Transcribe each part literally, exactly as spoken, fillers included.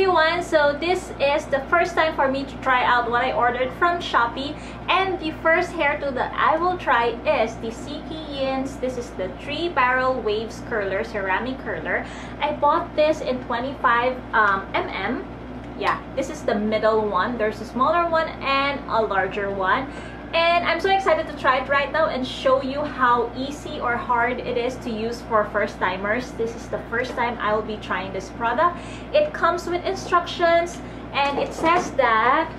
everyone! So this is the first time for me to try out what I ordered from Shopee, and the first hair tool that I will try is the CKeyIn's. This is the three barrel waves curler, ceramic curler. I bought this in twenty-five millimeters. Yeah, this is the middle one. There's a smaller one and a larger one, and I'm so excited to try it right now and show you how easy or hard it is to use for first timers. This is the first time I will be trying this product. It comes with instructions, and it says that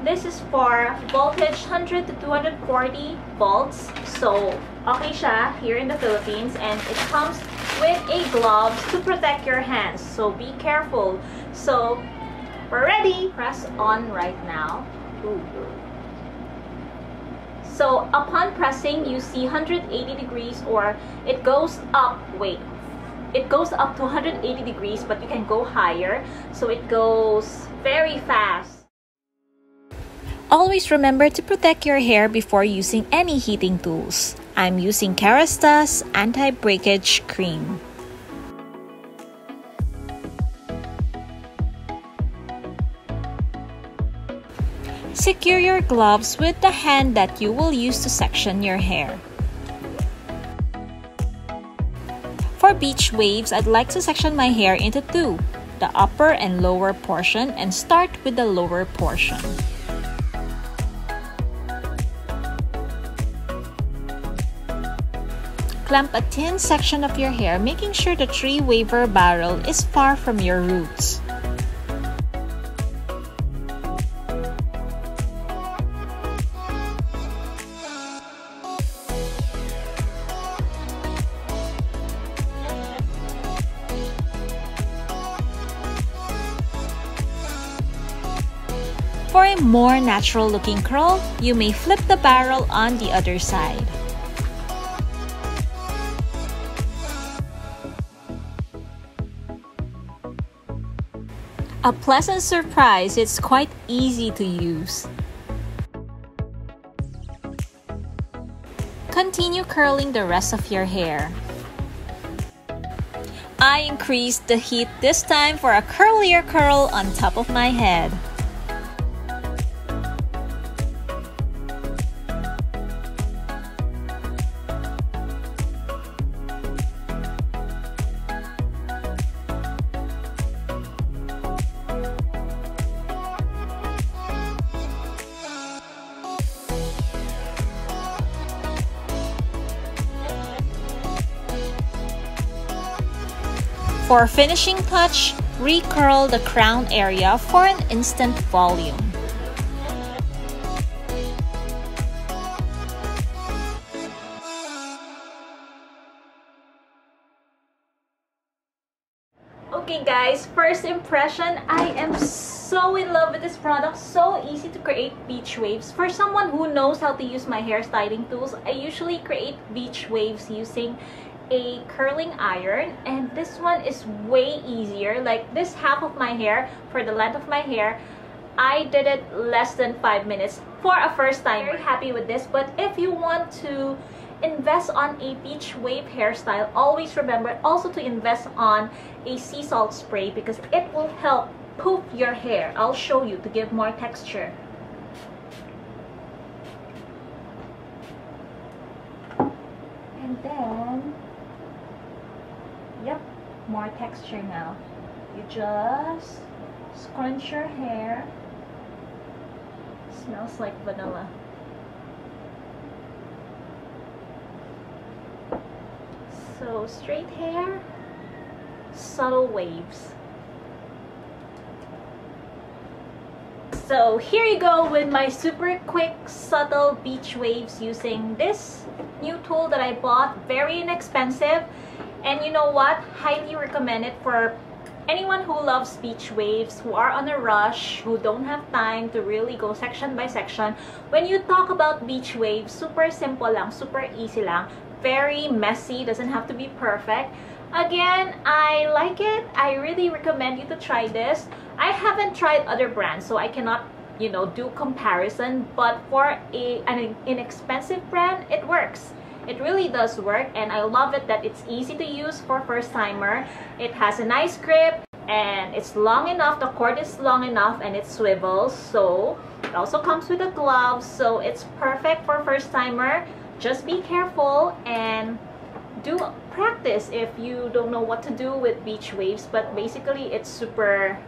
this is for voltage one hundred to two hundred forty volts. So okay siya here in the Philippines, and it comes with a gloves to protect your hands, so be careful. So we're ready, press on right now. Ooh. So upon pressing, you see one hundred eighty degrees, or it goes up, wait, it goes up to one hundred eighty degrees, but you can go higher. So it goes very fast. Always remember to protect your hair before using any heating tools. I'm using Kerastase anti-breakage cream. Secure your gloves with the hand that you will use to section your hair. For beach waves, I'd like to section my hair into two, the upper and lower portion, and start with the lower portion. Clamp a thin section of your hair, making sure the three waver barrel is far from your roots. For a more natural looking curl, you may flip the barrel on the other side. A pleasant surprise, it's quite easy to use. Continue curling the rest of your hair. I increased the heat this time for a curlier curl on top of my head. For finishing touch, recurl the crown area for an instant volume. Okay guys, first impression, I am so in love with this product. So easy to create beach waves. For someone who knows how to use my hair styling tools, I usually create beach waves using a curling iron, and this one is way easier. Like this half of my hair, for the length of my hair, I did it less than five minutes for a first time. Very happy with this, but if you want to invest on a beach wave hairstyle, always remember also to invest on a sea salt spray, because it will help poof your hair. I'll show you to give more texture. And then yep, more texture now. You just scrunch your hair. Smells like vanilla. So straight hair, subtle waves. So here you go with my super quick subtle beach waves using this new tool that I bought. Very inexpensive. And you know what? Highly recommend it for anyone who loves beach waves, who are on a rush, who don't have time to really go section by section. When you talk about beach waves, super simple lang, super easy lang, very messy, doesn't have to be perfect. Again, I like it. I really recommend you to try this. I haven't tried other brands, so I cannot, you know, do comparison, but for a, an inexpensive brand, it works. It really does work, and I love it that it's easy to use for first timer. It has a nice grip, and it's long enough, the cord is long enough, and it swivels. So it also comes with a glove, so it's perfect for first timer. Just be careful and do practice if you don't know what to do with beach waves, but basically it's super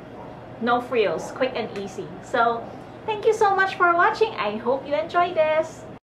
no frills, quick and easy. So thank you so much for watching. I hope you enjoyed this.